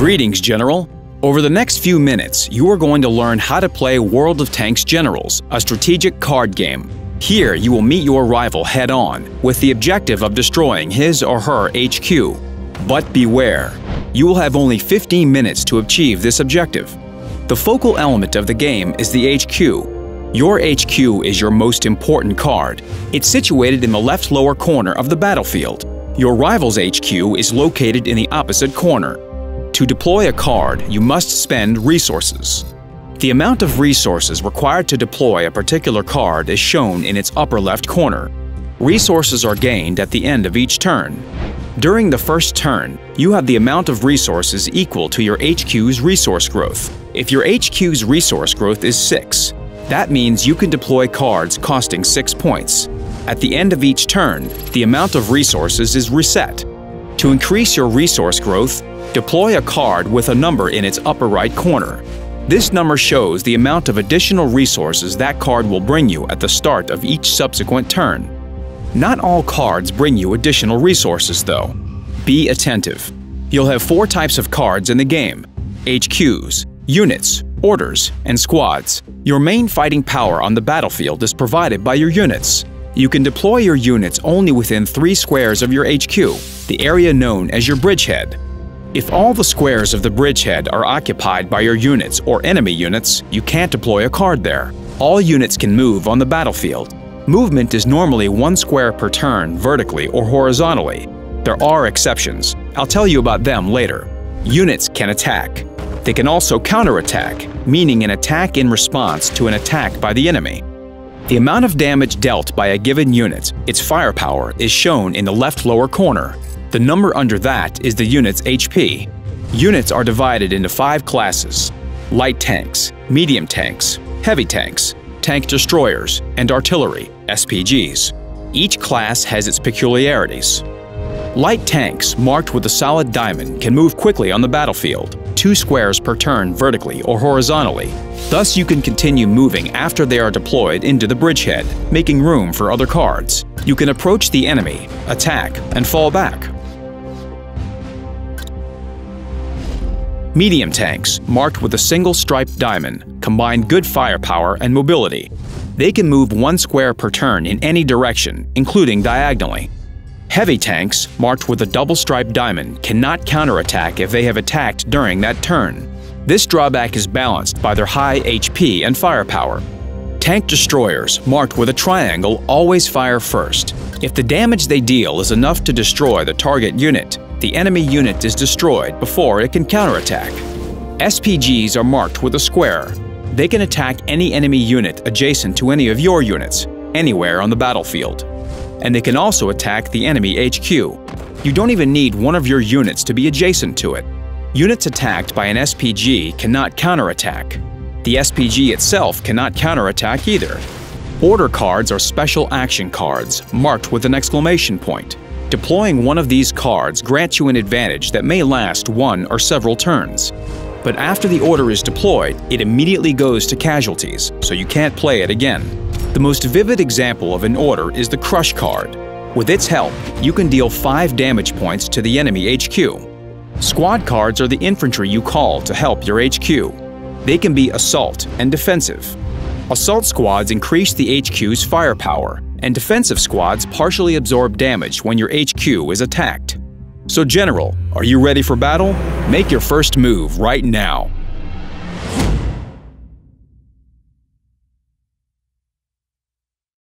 Greetings, General! Over the next few minutes, you are going to learn how to play World of Tanks Generals, a strategic card game. Here, you will meet your rival head-on, with the objective of destroying his or her HQ. But beware! You will have only 15 minutes to achieve this objective. The focal element of the game is the HQ. Your HQ is your most important card. It's situated in the left lower corner of the battlefield. Your rival's HQ is located in the opposite corner. To deploy a card, you must spend resources. The amount of resources required to deploy a particular card is shown in its upper left corner. Resources are gained at the end of each turn. During the first turn, you have the amount of resources equal to your HQ's resource growth. If your HQ's resource growth is 6, that means you can deploy cards costing 6 points. At the end of each turn, the amount of resources is reset. To increase your resource growth, deploy a card with a number in its upper right corner. This number shows the amount of additional resources that card will bring you at the start of each subsequent turn. Not all cards bring you additional resources, though. Be attentive. You'll have 4 types of cards in the game: HQs, units, orders, and squads. Your main fighting power on the battlefield is provided by your units. You can deploy your units only within 3 squares of your HQ, the area known as your bridgehead. If all the squares of the bridgehead are occupied by your units or enemy units, you can't deploy a card there. All units can move on the battlefield. Movement is normally 1 square per turn vertically or horizontally. There are exceptions. I'll tell you about them later. Units can attack. They can also counterattack, meaning an attack in response to an attack by the enemy. The amount of damage dealt by a given unit, its firepower, is shown in the left lower corner. The number under that is the unit's HP. Units are divided into 5 classes: light tanks, medium tanks, heavy tanks, tank destroyers, and artillery, SPGs. Each class has its peculiarities. Light tanks, marked with a solid diamond, can move quickly on the battlefield, 2 squares per turn vertically or horizontally. Thus, you can continue moving after they are deployed into the bridgehead, making room for other cards. You can approach the enemy, attack, and fall back. Medium tanks, marked with a single striped diamond, combine good firepower and mobility. They can move 1 square per turn in any direction, including diagonally. Heavy tanks, marked with a double-striped diamond, cannot counterattack if they have attacked during that turn. This drawback is balanced by their high HP and firepower. Tank destroyers, marked with a triangle, always fire first. If the damage they deal is enough to destroy the target unit, the enemy unit is destroyed before it can counterattack. SPGs are marked with a square. They can attack any enemy unit adjacent to any of your units, anywhere on the battlefield. And they can also attack the enemy HQ. You don't even need one of your units to be adjacent to it. Units attacked by an SPG cannot counterattack. The SPG itself cannot counterattack either. Order cards are special action cards, marked with an exclamation point. Deploying one of these cards grants you an advantage that may last 1 or several turns. But after the order is deployed, it immediately goes to casualties, so you can't play it again. The most vivid example of an order is the Crush card. With its help, you can deal 5 damage points to the enemy HQ. Squad cards are the infantry you call to help your HQ. They can be assault and defensive. Assault squads increase the HQ's firepower, and defensive squads partially absorb damage when your HQ is attacked. So, General, are you ready for battle? Make your first move right now!